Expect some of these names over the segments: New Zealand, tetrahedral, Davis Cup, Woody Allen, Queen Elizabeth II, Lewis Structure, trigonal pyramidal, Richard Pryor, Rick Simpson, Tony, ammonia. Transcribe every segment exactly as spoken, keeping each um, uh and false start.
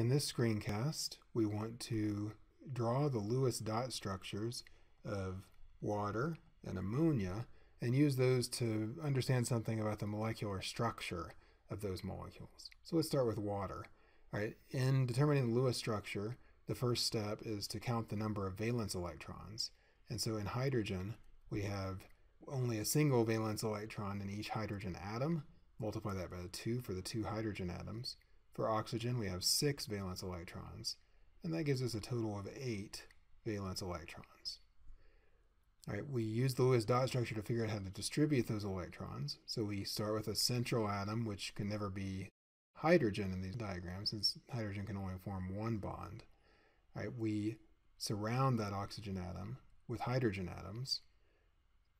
In this screencast, we want to draw the Lewis dot structures of water and ammonia and use those to understand something about the molecular structure of those molecules. So let's start with water. All right, in determining the Lewis structure, the first step is to count the number of valence electrons. And so in hydrogen, we have only a single valence electron in each hydrogen atom. Multiply that by two for the two hydrogen atoms. For oxygen, we have six valence electrons, and that gives us a total of eight valence electrons. All right, we use the Lewis dot structure to figure out how to distribute those electrons. So we start with a central atom, which can never be hydrogen in these diagrams, since hydrogen can only form one bond. All right, we surround that oxygen atom with hydrogen atoms.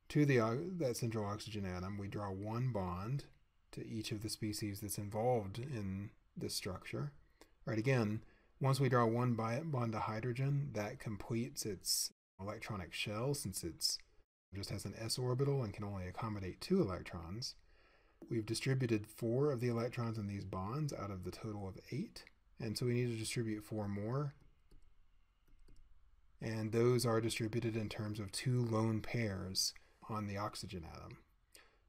To the, that central oxygen atom, we draw one bond to each of the species that's involved in this structure. All right, again, once we draw one bond to hydrogen, that completes its electronic shell, since it just has an s orbital and can only accommodate two electrons. We've distributed four of the electrons in these bonds out of the total of eight, and so we need to distribute four more. And those are distributed in terms of two lone pairs on the oxygen atom.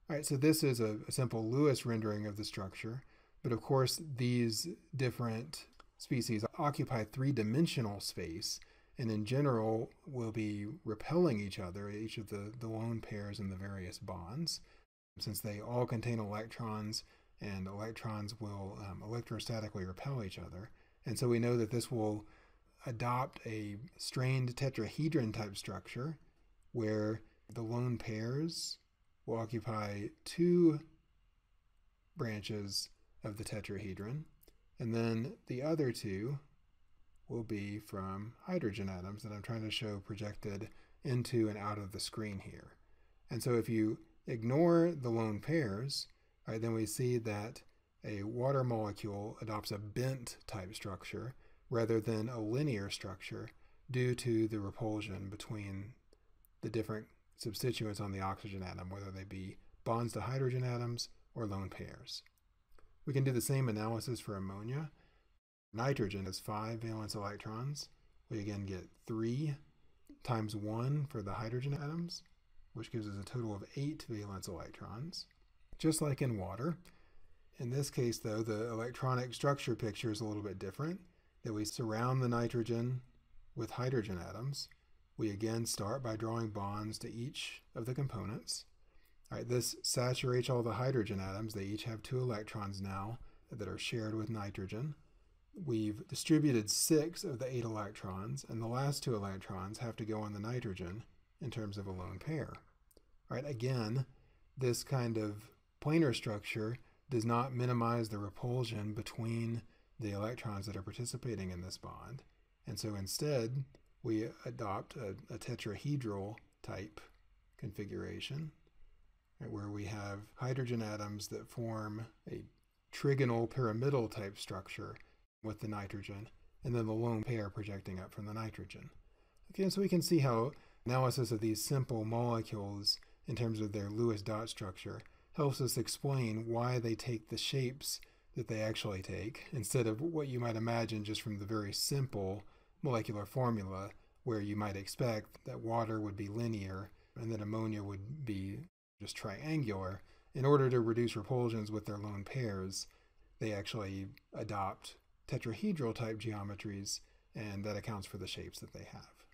All right, so this is a, a simple Lewis rendering of the structure. But of course, these different species occupy three-dimensional space, and in general will be repelling each other, each of the, the lone pairs and the various bonds, since they all contain electrons, and electrons will um, electrostatically repel each other. And so we know that this will adopt a strained tetrahedron-type structure, where the lone pairs will occupy two branches of the tetrahedron, and then the other two will be from hydrogen atoms that I'm trying to show projected into and out of the screen here. And so if you ignore the lone pairs, right, then we see that a water molecule adopts a bent type structure rather than a linear structure due to the repulsion between the different substituents on the oxygen atom, whether they be bonds to hydrogen atoms or lone pairs. We can do the same analysis for ammonia. Nitrogen has five valence electrons. We again get three times one for the hydrogen atoms, which gives us a total of eight valence electrons. Just like in water, in this case though, the electronic structure picture is a little bit different, that we surround the nitrogen with hydrogen atoms. We again start by drawing bonds to each of the components. All right, this saturates all the hydrogen atoms. They each have two electrons now that are shared with nitrogen. We've distributed six of the eight electrons, and the last two electrons have to go on the nitrogen in terms of a lone pair. All right, again, this kind of planar structure does not minimize the repulsion between the electrons that are participating in this bond. And so instead, we adopt a, a tetrahedral type configuration, where we have hydrogen atoms that form a trigonal pyramidal type structure with the nitrogen, and then the lone pair projecting up from the nitrogen. Okay, and so we can see how analysis of these simple molecules in terms of their Lewis dot structure helps us explain why they take the shapes that they actually take, instead of what you might imagine just from the very simple molecular formula, where you might expect that water would be linear and that ammonia would be just triangular. In order to reduce repulsions with their lone pairs, they actually adopt tetrahedral type geometries, and that accounts for the shapes that they have.